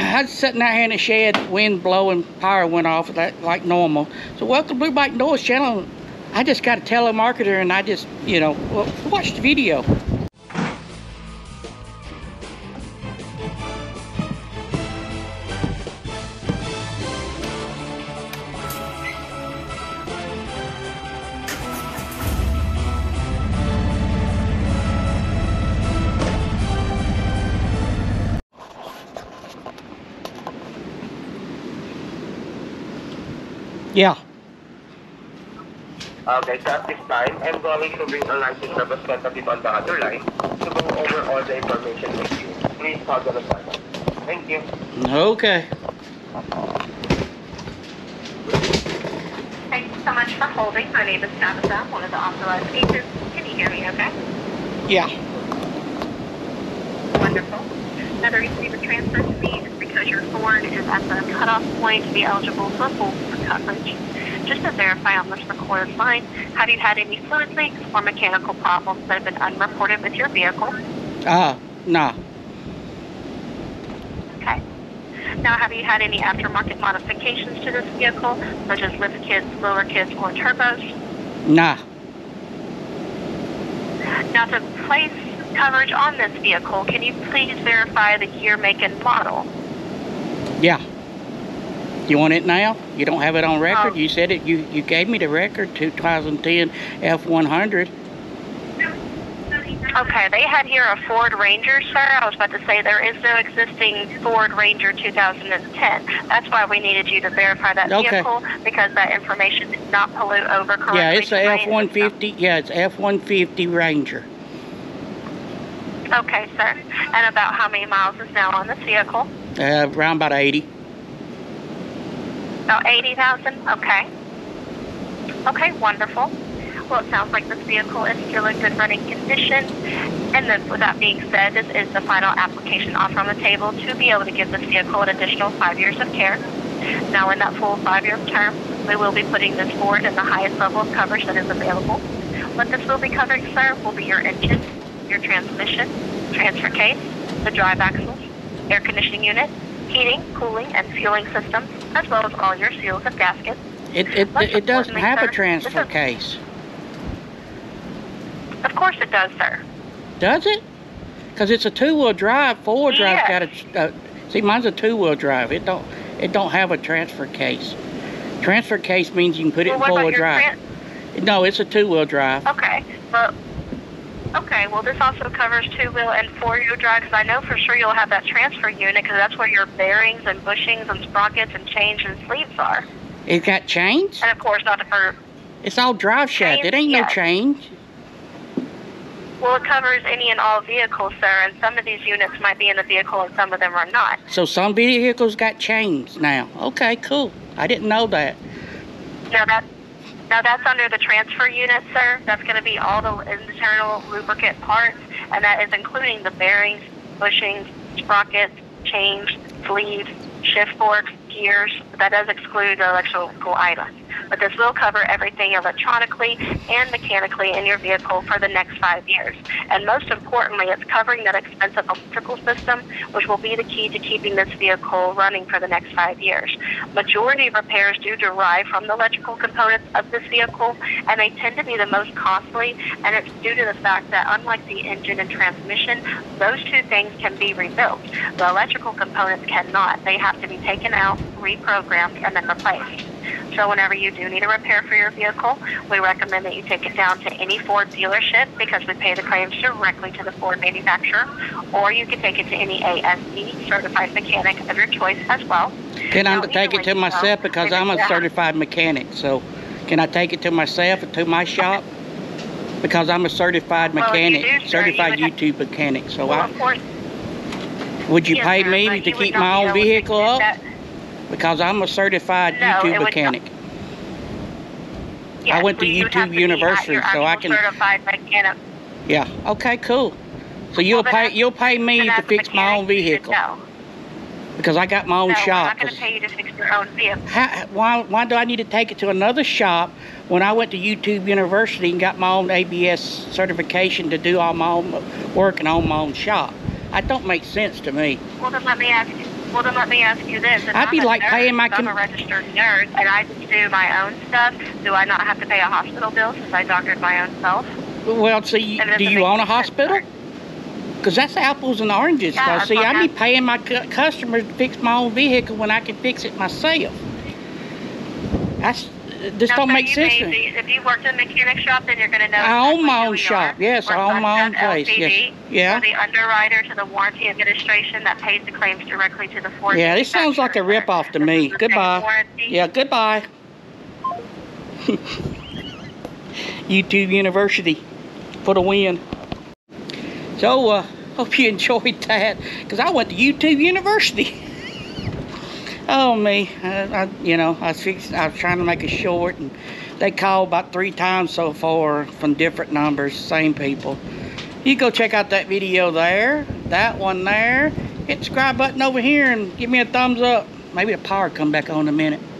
I was sitting out here in the shed, wind blowing, power went off like normal. So welcome to Blue Bike Noise channel. I just got a telemarketer and I just, you know, watched the video. Yeah. Okay, so at this time, I'm going to bring a licensed representative on the other line to go over all the information with you. Please hold on a second. Thank you. Okay. Thank you so much for holding. My name is Snabasa, one of the authorized agents. Can you hear me okay? Yeah. Wonderful. Now the reason you were transferred to me is because your Ford is at the cutoff point to be eligible for full coverage. Just to verify on this recorded line, have you had any fluid leaks or mechanical problems that have been unreported with your vehicle? No. Okay. Now, have you had any aftermarket modifications to this vehicle, such as lift kits, lower kits, or turbos? Nah. Now, to place coverage on this vehicle, can you please verify the year, make, and model? Yeah. You want it now? You don't have it on record? You said it. You gave me the record, 2010 F-100. Okay, they had here a Ford Ranger, sir. I was about to say there is no existing Ford Ranger 2010. That's why we needed you to verify that vehicle, because that information did not pollute over correctly. Yeah, it's a F-150. Yeah, it's F-150 Ranger. Okay, sir. And about how many miles is now on this vehicle? Around about 80. About 80,000? Okay. Okay, wonderful. Well, it sounds like this vehicle is still in good running condition. And then, with that being said, this is the final application offer on the table to be able to give this vehicle an additional 5 years of care. Now, in that full 5-year term, we will be putting this forward in the highest level of coverage that is available. What this will be covering, sir, will be your engine, your transmission, transfer case, the drive axles, air conditioning unit, heating, cooling, and fueling systems, as well as all your seals and gaskets. It doesn't have a transfer case. Of course it does, sir. Does it? Because it's a two-wheel drive. Four-wheel drive's got a... see, mine's a two-wheel drive. It don't have a transfer case. Transfer case means you can put it in four-wheel drive. No, it's a two-wheel drive. Okay, well... Okay, well this also covers two-wheel and four-wheel drive, because I know for sure you'll have that transfer unit, because that's where your bearings and bushings and sprockets and chains and sleeves are. It's got chains? And of course, not for... It's all drive shaft. It ain't no chains. Well, it covers any and all vehicles, sir, and some of these units might be in the vehicle and some of them are not. So some vehicles got chains now. Okay, cool. I didn't know that. Now that's... Now that's under the transfer unit, sir. That's going to be all the internal lubricant parts, and that is including the bearings, bushings, sprockets, chains, sleeves, shift forks, gears. That does exclude the electrical items. But this will cover everything electronically and mechanically in your vehicle for the next 5 years. And most importantly, it's covering that expensive electrical system, which will be the key to keeping this vehicle running for the next 5 years. Majority of repairs do derive from the electrical components of this vehicle, and they tend to be the most costly, and it's due to the fact that unlike the engine and transmission, those two things can be rebuilt. The electrical components cannot. They have to be taken out, reprogrammed, and then replaced. So whenever you do need a repair for your vehicle, we recommend that you take it down to any Ford dealership, because we pay the claims directly to the Ford manufacturer, or you can take it to any ASE certified mechanic of your choice as well. Can I take it to myself, because I'm a certified mechanic, so can I take it to myself or to my shop? Because I'm a certified mechanic, certified YouTube mechanic, so would you pay me to keep my own vehicle up? Because I'm a certified YouTube mechanic. Yes, I went to YouTube University, so I can. Certified mechanic. Yeah. Okay. Cool. So you'll pay me to fix my own vehicle. Because I got my own shop. I'm not going to pay you to fix your own vehicle. Why do I need to take it to another shop when I went to YouTube University and got my own ABS certification to do all my own work and own my own shop? That don't make sense to me. Well, then let me ask you. Well, then let me ask you this. If I'd be like paying my... I'm a registered nurse, and I just do my own stuff. Do I not have to pay a hospital bill since I doctored my own self? Well, see, do you own a hospital? Because that's apples and oranges. Yeah, see, I'd be paying my customers to fix my own vehicle when I can fix it myself. That's... This don't make sense. If you worked in a mechanic shop, then you're going to know. I own my own shop. Yes, I own my own place. Yes. Yeah. The underwriter to the warranty administration that pays the claims directly to the Ford. Yeah, this sounds like a ripoff to me. Goodbye. Yeah, goodbye. YouTube University for the win. So, hope you enjoyed that, because I went to YouTube University. Oh me, you know, I was trying to make it short, and they called about 3 times so far from different numbers, same people. You go check out that video there, that one there, hit the subscribe button over here and give me a thumbs up. Maybe the power come back on in a minute.